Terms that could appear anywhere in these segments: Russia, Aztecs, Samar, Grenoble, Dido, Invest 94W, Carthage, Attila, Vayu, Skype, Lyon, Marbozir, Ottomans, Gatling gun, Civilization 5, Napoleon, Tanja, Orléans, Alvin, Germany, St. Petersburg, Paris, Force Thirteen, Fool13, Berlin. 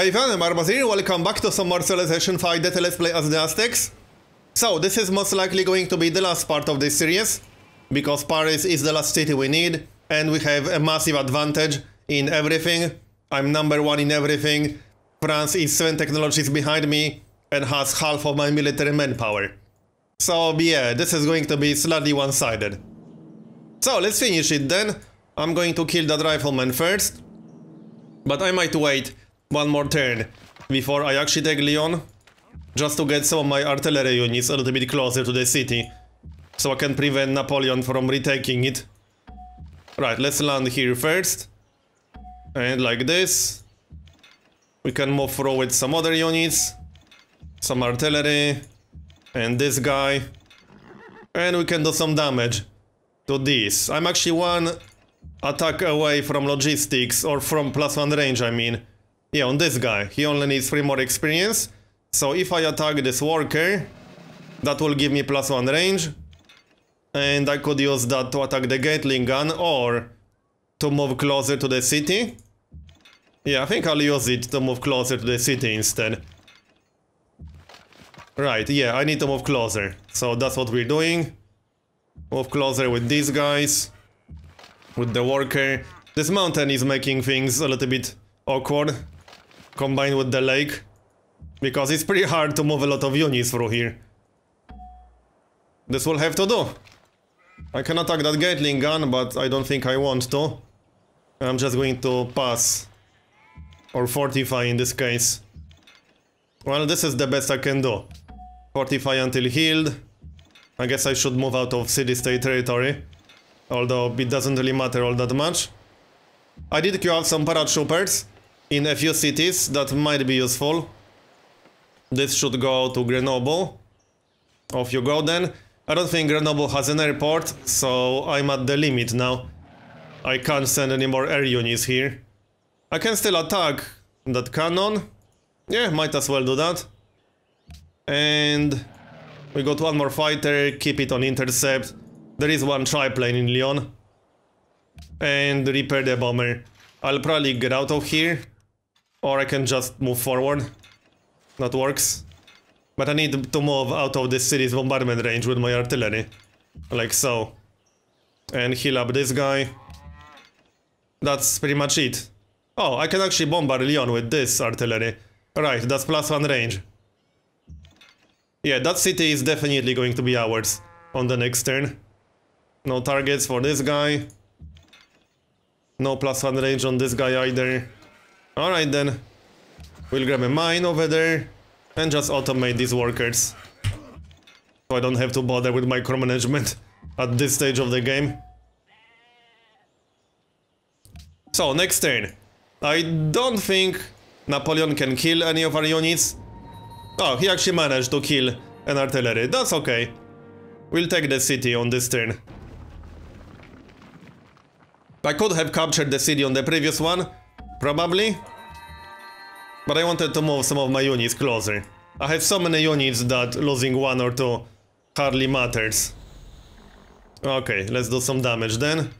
Hey Van, Marbozir, welcome back to some more Civilization 5 Data Let's Play as the Aztecs. So, this is most likely going to be the last part of this series, because Paris is the last city we need, and we have a massive advantage in everything. I'm #1 in everything, France is 7 technologies behind me, and has half of my military manpower. So, yeah, this is going to be slightly one-sided. So, let's finish it then. I'm going to kill that rifleman first, but I might wait one more turn before I actually take Lyon, just to get some of my artillery units a little bit closer to the city, so I can prevent Napoleon from retaking it. Right, let's land here first, and like this, we can move forward some other units, some artillery, and this guy, and we can do some damage to this. I'm actually one attack away from logistics, or from +1 range, I mean. Yeah, on this guy. He only needs 3 more experience. So if I attack this worker, that will give me +1 range. And I could use that to attack the Gatling gun, or to move closer to the city. Yeah, I think I'll use it to move closer to the city instead. Right, yeah, I need to move closer. So that's what we're doing. Move closer with these guys. With the worker. This mountain is making things a little bit awkward, combined with the lake, because it's pretty hard to move a lot of units through here. This will have to do. I can attack that Gatling gun, but I don't think I want to. I'm just going to pass, or fortify in this case. Well, this is the best I can do. Fortify until healed. I guess I should move out of city-state territory, although it doesn't really matter all that much. I did queue up some paratroopers in a few cities that might be useful. This should go to Grenoble. Off you go then. I don't think Grenoble has an airport, so I'm at the limit now. I can't send any more air units here. I can still attack that cannon. Yeah, might as well do that. And we got one more fighter, keep it on intercept. There is one triplane in Lyon. And repair the bomber. I'll probably get out of here, or I can just move forward. That works. But I need to move out of this city's bombardment range with my artillery. Like so. And heal up this guy. That's pretty much it. Oh, I can actually bombard Lyon with this artillery. Right, that's +1 range. Yeah, that city is definitely going to be ours on the next turn. No targets for this guy. No +1 range on this guy either. Alright then. We'll grab a mine over there and just automate these workers, so I don't have to bother with micromanagement at this stage of the game. So, next turn. I don't think Napoleon can kill any of our units. Oh, he actually managed to kill an artillery. That's okay. We'll take the city on this turn. I could have captured the city on the previous one, probably, but I wanted to move some of my units closer. I have so many units that losing one or two hardly matters. Okay, let's do some damage then.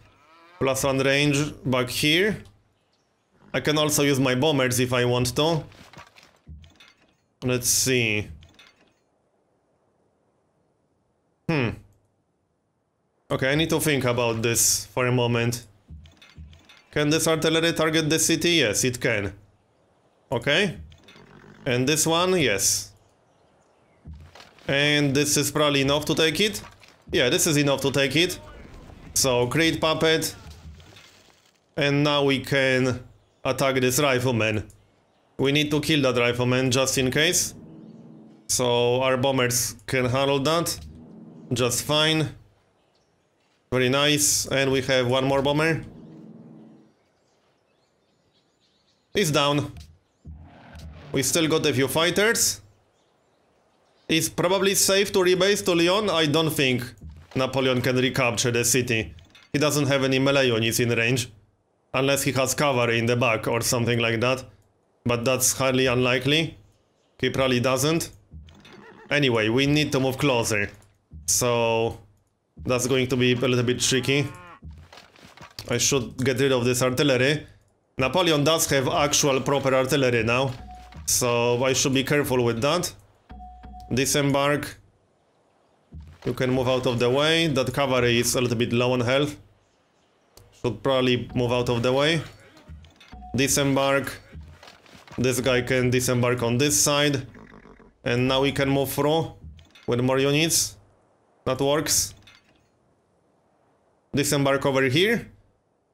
+1 range back here. I can also use my bombers if I want to. Let's see. Okay, I need to think about this for a moment. Can this artillery target the city? Yes, it can. Okay. And this one? Yes. And this is probably enough to take it? Yeah, this is enough to take it. So, create puppet. And now we can attack this rifleman. We need to kill that rifleman just in case. So, our bombers can handle that just fine. Very nice. And we have one more bomber. It's down. We still got a few fighters. It's probably safe to rebase to Lyon. I don't think Napoleon can recapture the city. He doesn't have any melee units in range, unless he has cavalry in the back or something like that. But that's highly unlikely. He probably doesn't. Anyway, we need to move closer. So that's going to be a little bit tricky. I should get rid of this artillery. Napoleon does have actual proper artillery now, So I should be careful with that. Disembark. You can move out of the way. That cavalry is a little bit low on health. Should probably move out of the way. Disembark. This guy can disembark on this side. And now we can move through with more units. That works. Disembark over here.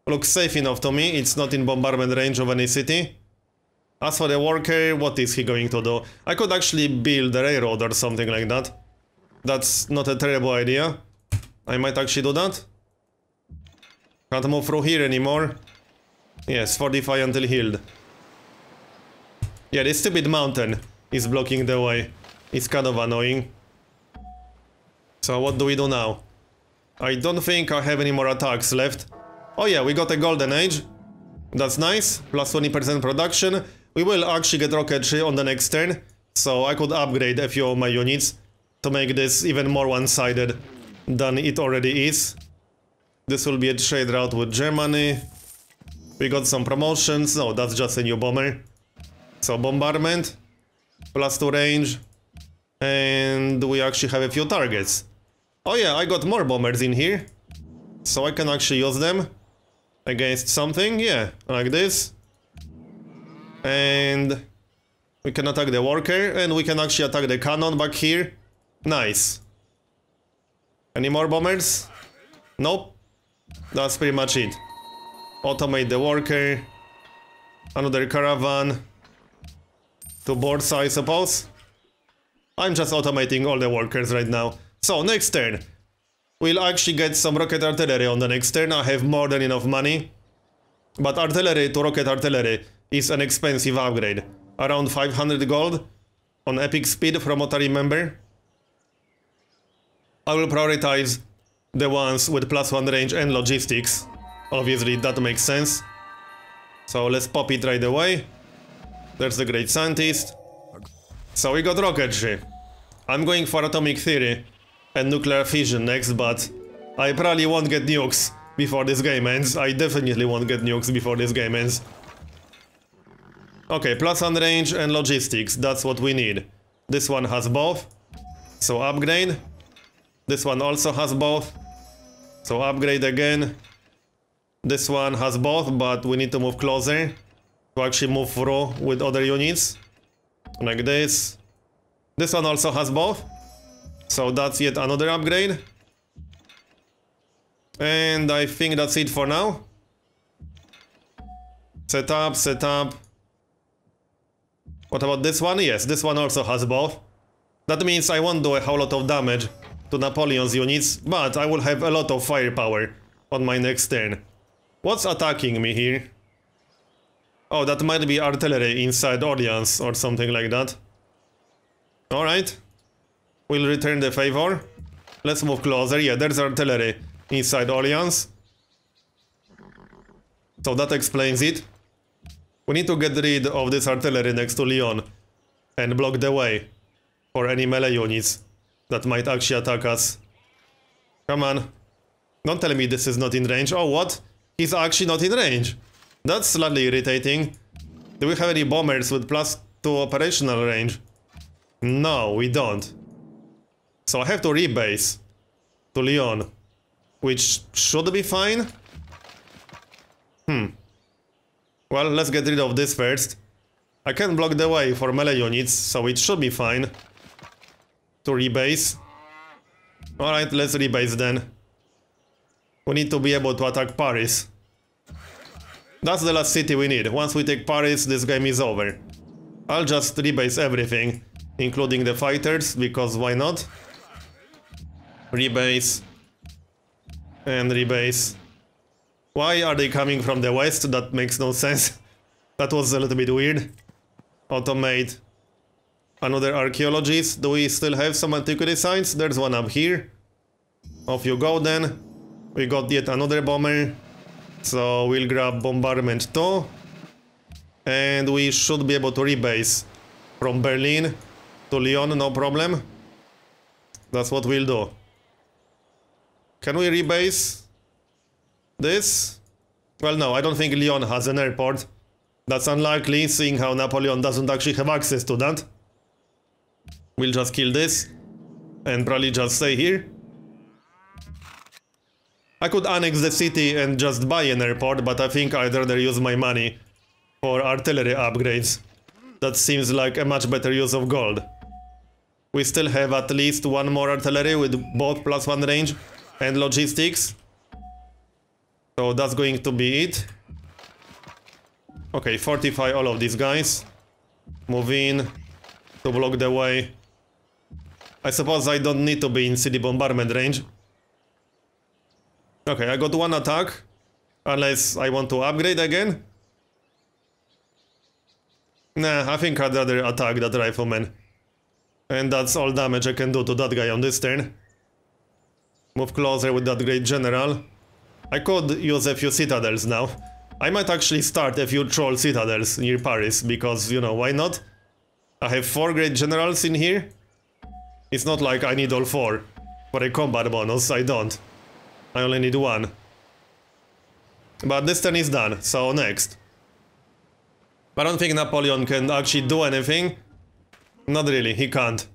Looks safe enough to me. It's not in bombardment range of any city. As for the worker, what is he going to do? I could actually build a railroad or something like that. That's not a terrible idea. I might actually do that. Can't move through here anymore. Yes, fortify until healed. Yeah, this stupid mountain is blocking the way. It's kind of annoying. So what do we do now? I don't think I have any more attacks left. Oh yeah, we got a golden age. That's nice. Plus 20% production. We will actually get rocketry on the next turn. So I could upgrade a few of my units to make this even more one-sided than it already is. This will be a trade route with Germany. We got some promotions. No, that's just a new bomber. So bombardment, plus 2 range, and we actually have a few targets. Oh yeah, I got more bombers in here, so I can actually use them against something, yeah, like this. And we can attack the worker, and we can actually attack the cannon back here. Nice. Any more bombers? Nope. That's pretty much it. Automate the worker. Another caravan. To boards, I suppose. I'm just automating all the workers right now. So, next turn. We'll actually get some rocket artillery on the next turn. I have more than enough money. But artillery to rocket artillery is an expensive upgrade. Around 500 gold on epic speed from what I remember. I will prioritize the ones with +1 range and logistics. Obviously, that makes sense. So let's pop it right away. There's the Great Scientist. So we got rocketry. I'm going for atomic theory and nuclear fission next, but I probably won't get nukes before this game ends. I definitely won't get nukes before this game ends. Okay, +1 range and logistics. That's what we need. This one has both. So upgrade. This one also has both, so upgrade again. This one has both, but we need to move closer to actually move through with other units, like this. This one also has both, so that's yet another upgrade. And I think that's it for now. Set up, set up. What about this one? Yes, this one also has both. That means I won't do a whole lot of damage to Napoleon's units, but I will have a lot of firepower on my next turn. What's attacking me here? Oh, that might be artillery inside Orléans or something like that. Alright. We'll return the favor. Let's move closer. Yeah, there's artillery inside Orléans. So that explains it. We need to get rid of this artillery next to Lyon and block the way for any melee units that might actually attack us. Come on. Don't tell me this is not in range. Oh, what? He's actually not in range. That's slightly irritating. Do we have any bombers with +2 operational range? No, we don't. So I have to rebase to Lyon, which should be fine. Well, let's get rid of this first. I can block the way for melee units, so it should be fine to rebase. Alright, let's rebase then. We need to be able to attack Paris. That's the last city we need. Once we take Paris, this game is over. I'll just rebase everything, including the fighters, because why not? Rebase. And rebase. Why are they coming from the west? That makes no sense. That was a little bit weird. Automate. Another archaeologist. Do we still have some antiquity signs? There's one up here. Off you go then. We got yet another bomber. So we'll grab bombardment 2. And we should be able to rebase from Berlin to Lyon, no problem. That's what we'll do. Can we rebase this? Well, no, I don't think Lyon has an airport. That's unlikely, seeing how Napoleon doesn't actually have access to that. We'll just kill this. And probably just stay here. I could annex the city and just buy an airport, but I think I'd rather use my money for artillery upgrades. That seems like a much better use of gold. We still have at least one more artillery with both +1 range and logistics. So that's going to be it. Okay, fortify all of these guys. Move in to block the way. I suppose I don't need to be in city bombardment range. Okay, I got one attack. Unless I want to upgrade again? Nah, I think I'd rather attack that rifleman. And that's all damage I can do to that guy on this turn. Move closer with that great general. I could use a few citadels now. I might actually start a few troll citadels near Paris, because, you know, why not? I have 4 great generals in here. It's not like I need all 4 for a combat bonus, I don't. I only need 1. But this turn is done, so next. I don't think Napoleon can actually do anything. Not really, he can't.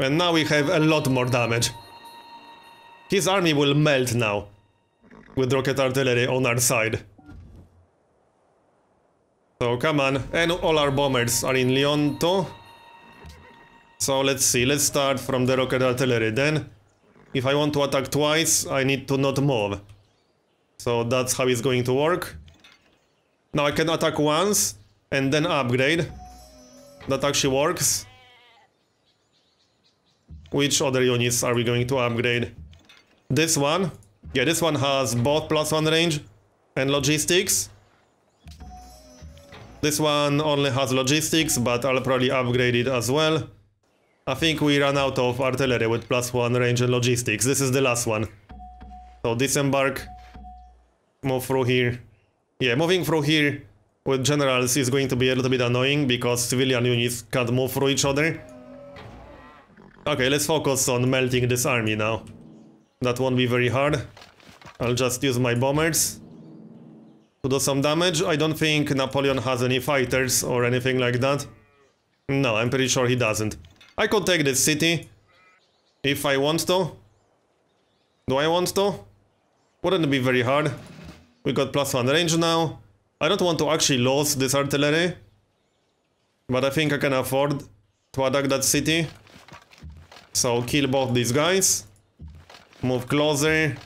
And now we have a lot more damage. His army will melt now, with rocket artillery on our side. So come on, and all our bombers are in Lyon too. So let's see, let's start from the rocket artillery then. If I want to attack twice, I need to not move. So that's how it's going to work. Now I can attack once, and then upgrade. That actually works. Which other units are we going to upgrade? This one. Yeah, this one has both +1 range and logistics. This one only has logistics, but I'll probably upgrade it as well. I think we ran out of artillery with +1 range and logistics. This is the last one. So disembark. Move through here. Yeah, moving through here with generals is going to be a little bit annoying because civilian units can't move through each other. Okay, let's focus on melting this army now. That won't be very hard. I'll just use my bombers to do some damage. I don't think Napoleon has any fighters or anything like that. No, I'm pretty sure he doesn't. I could take this city if I want to. Do I want to? Wouldn't be very hard. We got +1 range now. I don't want to actually lose this artillery, but I think I can afford to attack that city. So kill both these guys. Move closer.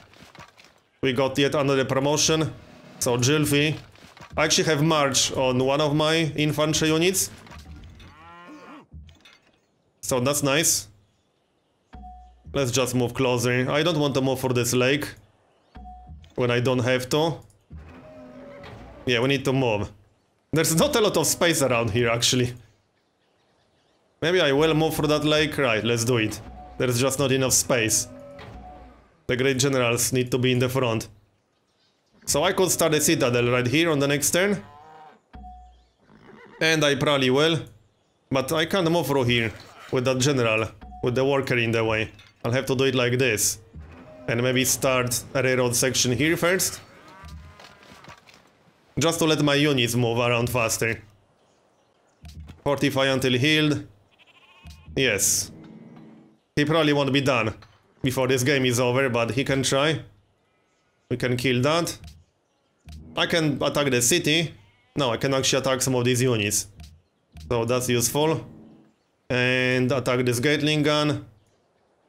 We got yet another promotion. So Jilfi. I actually have march on one of my infantry units. So that's nice. Let's just move closer. I don't want to move for this lake when I don't have to. Yeah, we need to move. There's not a lot of space around here, actually. Maybe I will move for that lake. Right, let's do it. There's just not enough space. The great generals need to be in the front. So I could start a citadel right here on the next turn. And I probably will. But I can't move through here with that general, with the worker in the way. I'll have to do it like this. And maybe start a railroad section here first. Just to let my units move around faster. Fortify until healed. Yes. He probably won't be done before this game is over, but he can try. We can kill that. I can attack the city. No, I can actually attack some of these units. So that's useful. And attack this Gatling gun.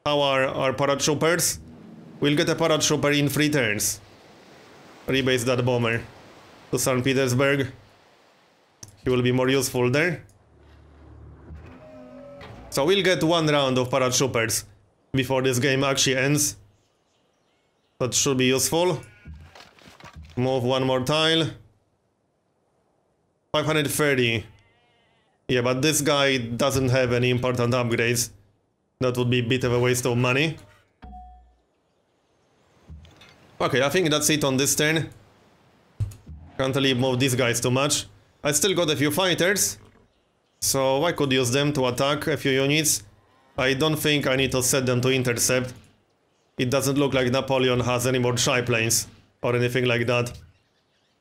How are our paratroopers? We'll get a paratrooper in 3 turns. Rebase that bomber to St. Petersburg. He will be more useful there. So we'll get 1 round of paratroopers before this game actually ends. That should be useful. Move one more tile. 530. Yeah, but this guy doesn't have any important upgrades. That would be a bit of a waste of money. Okay, I think that's it on this turn. Can't really move these guys too much. I still got a few fighters, so I could use them to attack a few units. I don't think I need to set them to intercept. It doesn't look like Napoleon has any more triplanes or anything like that.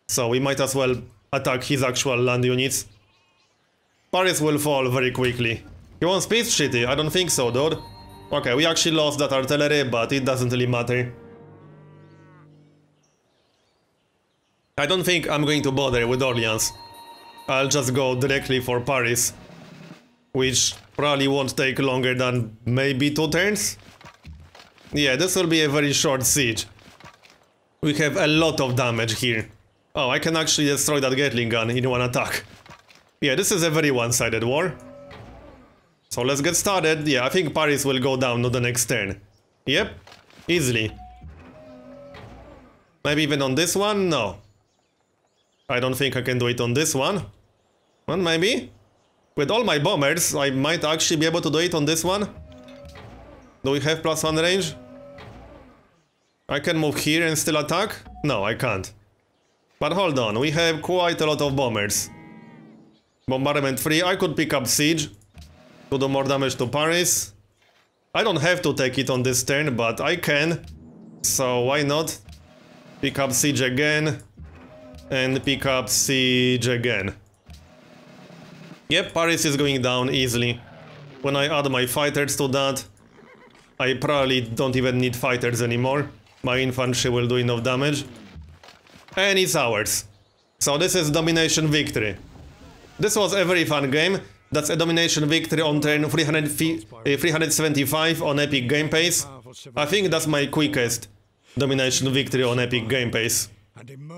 So we might as well attack his actual land units. Paris will fall very quickly. He wants Peace Treaty? I don't think so, dude. Okay, we actually lost that artillery, but it doesn't really matter. I don't think I'm going to bother with Orleans. I'll just go directly for Paris, which probably won't take longer than maybe 2 turns. Yeah, this will be a very short siege. We have a lot of damage here. Oh, I can actually destroy that Gatling gun in one attack. Yeah, this is a very one-sided war. So let's get started. Yeah, I think Paris will go down on the next turn. Yep, easily. Maybe even on this one? No. I don't think I can do it on this one. Well, maybe? With all my bombers, I might actually be able to do it on this one. Do we have +1 range? I can move here and still attack? No, I can't. But hold on, we have quite a lot of bombers. Bombardment 3, I could pick up siege to do more damage to Paris. I don't have to take it on this turn, but I can. So why not? Pick up siege again. And pick up siege again. Yep, Paris is going down easily. When I add my fighters to that, I probably don't even need fighters anymore. My infantry will do enough damage. And it's ours. So this is domination victory. This was a very fun game. That's a domination victory on turn 375 on Epic Game Pace. I think that's my quickest domination victory on Epic Game Pace.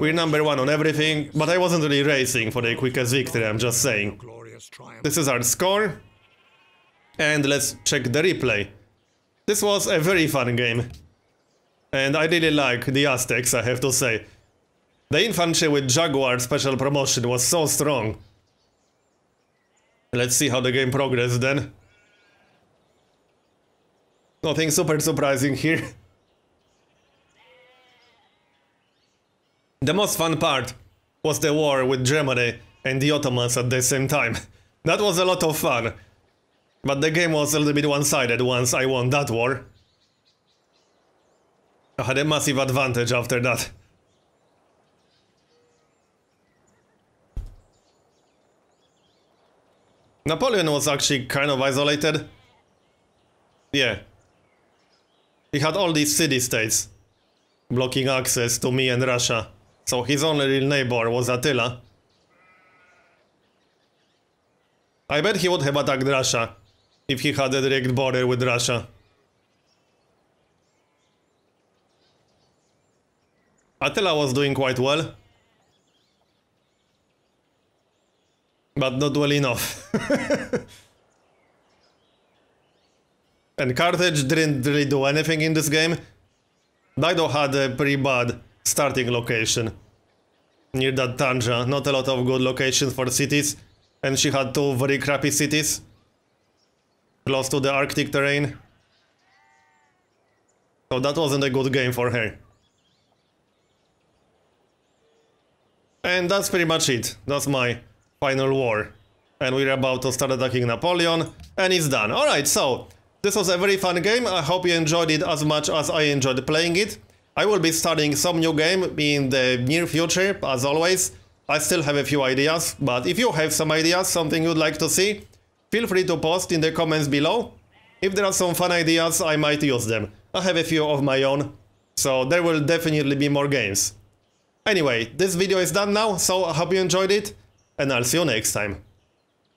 We're #1 on everything, but I wasn't really racing for the quickest victory, I'm just saying. This is our score. And let's check the replay. This was a very fun game. And I really like the Aztecs, I have to say. The infantry with Jaguar special promotion was so strong. Let's see how the game progressed then. Nothing super surprising here. The most fun part was the war with Germany and the Ottomans at the same time. That was a lot of fun. But the game was a little bit one-sided once I won that war. I had a massive advantage after that. Napoleon was actually kind of isolated. Yeah. He had all these city-states blocking access to me and Russia. So his only real neighbor was Attila. I bet he would have attacked Russia if he had a direct border with Russia. Attila was doing quite well. But not well enough. And Carthage didn't really do anything in this game. Dido had a pretty bad starting location. Near that Tanja, not a lot of good locations for cities. And she had 2 very crappy cities. Close to the Arctic terrain. So that wasn't a good game for her. And that's pretty much it. That's my final war. And we're about to start attacking Napoleon, and it's done. Alright, so this was a very fun game. I hope you enjoyed it as much as I enjoyed playing it. I will be starting some new game in the near future, as always. I still have a few ideas, but if you have some ideas, something you'd like to see, feel free to post in the comments below. If there are some fun ideas, I might use them. I have a few of my own, so there will definitely be more games. Anyway, this video is done now, so I hope you enjoyed it. And I'll see you next time.